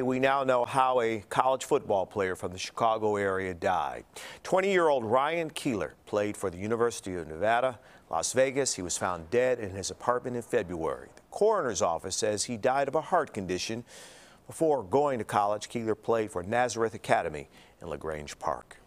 We now know how a college football player from the Chicago area died. 20-year-old Ryan Keeler played for the University of Nevada, Las Vegas. He was found dead in his apartment in February. The coroner's office says he died of a heart condition. Before going to college, Keeler played for Nazareth Academy in La Grange Park.